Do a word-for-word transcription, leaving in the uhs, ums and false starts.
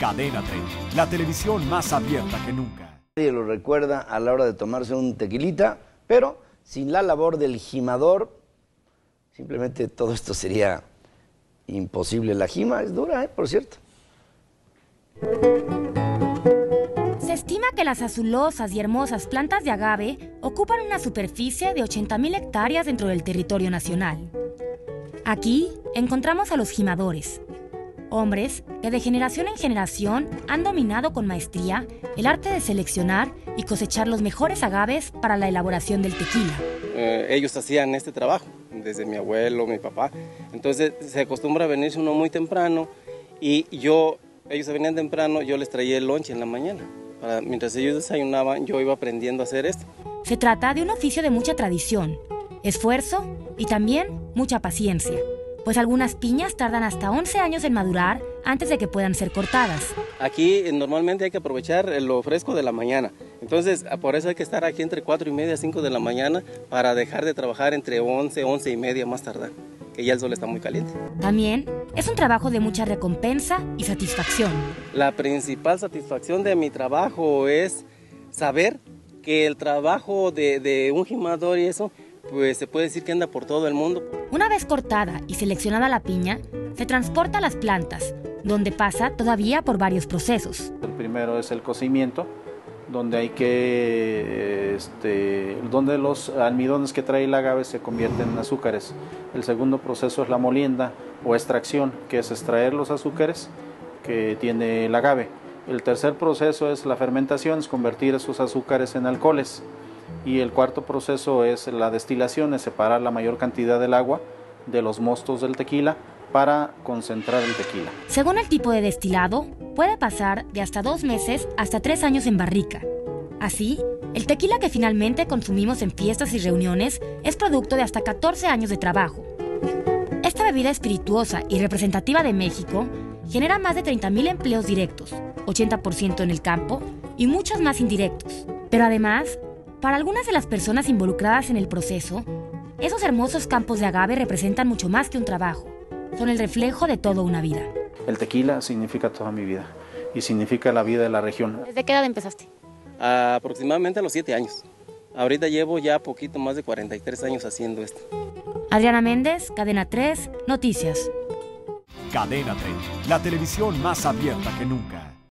Cadena treinta, la televisión más abierta que nunca. Nadie lo recuerda a la hora de tomarse un tequilita, pero sin la labor del jimador, simplemente todo esto sería imposible. La jima es dura, ¿eh? Por cierto. Se estima que las azulosas y hermosas plantas de agave ocupan una superficie de ochenta mil hectáreas dentro del territorio nacional. Aquí encontramos a los jimadores, hombres que de generación en generación han dominado con maestría el arte de seleccionar y cosechar los mejores agaves para la elaboración del tequila. Eh, ellos hacían este trabajo, desde mi abuelo, mi papá. Entonces se acostumbra a venirse uno muy temprano y yo, ellos venían temprano, yo les traía el lonche en la mañana. Para, mientras ellos desayunaban, yo iba aprendiendo a hacer esto. Se trata de un oficio de mucha tradición, esfuerzo y también mucha paciencia, pues algunas piñas tardan hasta once años en madurar antes de que puedan ser cortadas. Aquí normalmente hay que aprovechar lo fresco de la mañana, entonces por eso hay que estar aquí entre cuatro y media, cinco de la mañana para dejar de trabajar entre once, once y media más tardar, que ya el sol está muy caliente. También es un trabajo de mucha recompensa y satisfacción. La principal satisfacción de mi trabajo es saber que el trabajo de, de un jimador y eso, pues se puede decir que anda por todo el mundo. Una vez cortada y seleccionada la piña, se transporta a las plantas, donde pasa todavía por varios procesos. El primero es el cocimiento, donde hay que, este, donde los almidones que trae el agave se convierten en azúcares. El segundo proceso es la molienda o extracción, que es extraer los azúcares que tiene el agave. El tercer proceso es la fermentación, es convertir esos azúcares en alcoholes. Y el cuarto proceso es la destilación, es separar la mayor cantidad del agua de los mostos del tequila para concentrar el tequila. Según el tipo de destilado, puede pasar de hasta dos meses hasta tres años en barrica. Así, el tequila que finalmente consumimos en fiestas y reuniones es producto de hasta catorce años de trabajo. Esta bebida espirituosa y representativa de México genera más de treinta mil empleos directos, ochenta por ciento en el campo y muchos más indirectos. Pero además, para algunas de las personas involucradas en el proceso, esos hermosos campos de agave representan mucho más que un trabajo. Son el reflejo de toda una vida. El tequila significa toda mi vida y significa la vida de la región. ¿Desde qué edad empezaste? Ah, aproximadamente a los siete años. Ahorita llevo ya poquito más de cuarenta y tres años haciendo esto. Adriana Méndez, Cadena tres, Noticias. Cadena treinta, la televisión más abierta que nunca.